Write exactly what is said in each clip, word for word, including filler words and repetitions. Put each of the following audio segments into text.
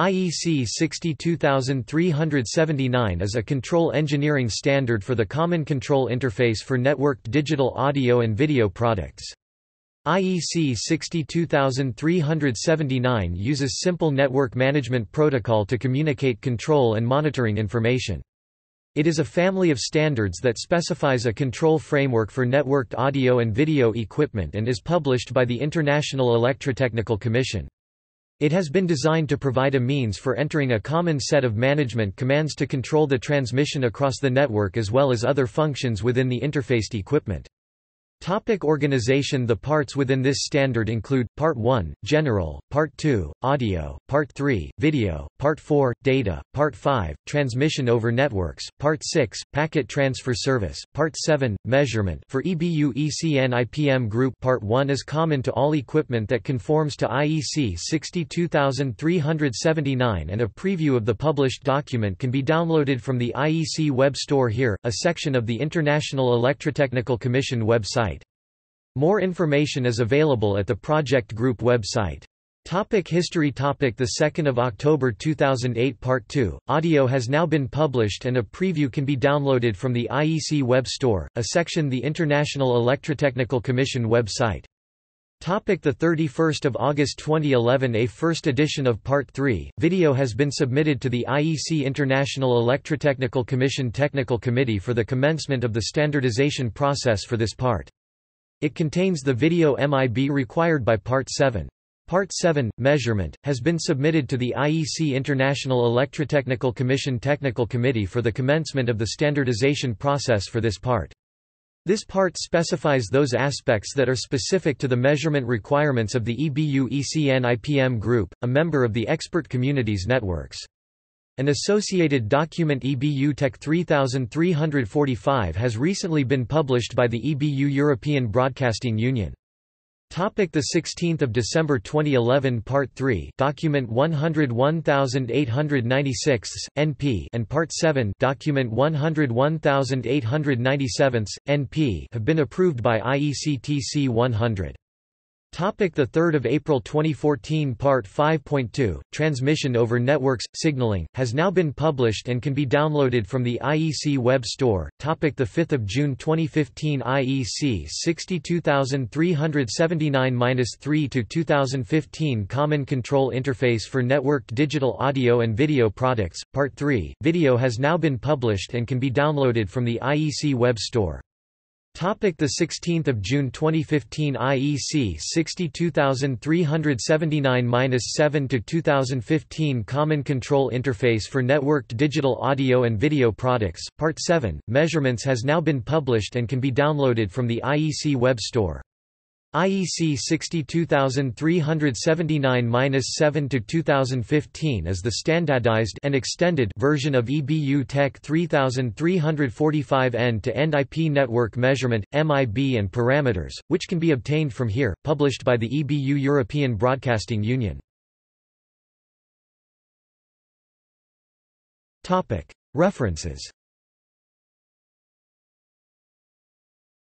I E C six two three seven nine is a control engineering standard for the Common Control Interface for networked digital audio and video products. I E C six two three seven nine uses Simple Network Management Protocol to communicate control and monitoring information. It is a family of standards that specifies a control framework for networked audio and video equipment and is published by the International Electrotechnical Commission. It has been designed to provide a means for entering a common set of management commands to control the transmission across the network as well as other functions within the interfaced equipment. Topic organization. The parts within this standard include, Part one, General, Part two, Audio, Part three, Video, Part four, Data, Part five, Transmission over Networks, Part six, Packet Transfer Service, Part seven, Measurement for E B U E C N I P M Group. Part one is common to all equipment that conforms to I E C six two three seven nine, and a preview of the published document can be downloaded from the I E C web store here, a section of the International Electrotechnical Commission website. More information is available at the project group website. Topic history. Topic the second of October two thousand eight Part two, Audio has now been published and a preview can be downloaded from the I E C web store, a section the International Electrotechnical Commission website. Topic the thirty-first of August twenty eleven a first edition of Part three, Video has been submitted to the I E C International Electrotechnical Commission Technical Committee for the commencement of the standardization process for this part. It contains the video M I B required by Part seven. Part seven, Measurement, has been submitted to the I E C International Electrotechnical Commission Technical Committee for the commencement of the standardization process for this part. This part specifies those aspects that are specific to the measurement requirements of the E B U E C N I P M Group, a member of the Expert Communities Networks. An associated document, E B U Tech three thousand three hundred forty-five, has recently been published by the E B U European Broadcasting Union. Topic the sixteenth of December twenty eleven Part three, Document one oh one eight nine six N P and Part seven, Document one oh one eight nine seven N P have been approved by I E C T C one hundred. Topic the third of April twenty fourteen Part five point two, Transmission over Networks Signaling has now been published and can be downloaded from the I E C web store. Topic the fifth of June twenty fifteen I E C six two three seven nine dash three to two thousand fifteen Common Control Interface for Networked Digital Audio and Video Products Part three, Video has now been published and can be downloaded from the I E C web store. Topic the sixteenth of June twenty fifteen I E C six two three seven nine dash seven to two thousand fifteen Common Control Interface for Networked Digital Audio and Video Products Part seven Measurements has now been published and can be downloaded from the I E C web store. I E C six two three seven nine dash seven to two thousand fifteen is the standardized and extended version of E B U Tech three thousand three hundred forty-five end-to-end I P network measurement, M I B and parameters, which can be obtained from here, published by the E B U European Broadcasting Union. Topic: References.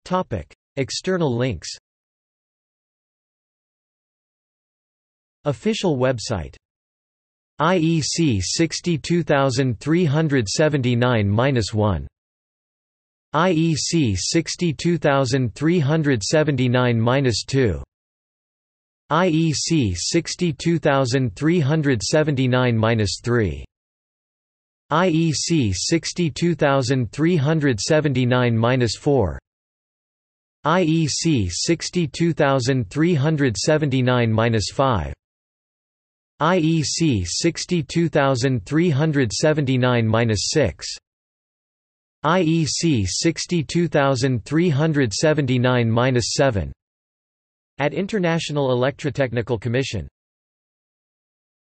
Topic: External links. Official website. I E C six two three seven nine dash one. I E C six two three seven nine dash two. I E C six two three seven nine dash three. I E C six two three seven nine dash four. I E C six two three seven nine dash five. I E C six two three seven nine dash six. I E C six two three seven nine dash seven. At International Electrotechnical Commission.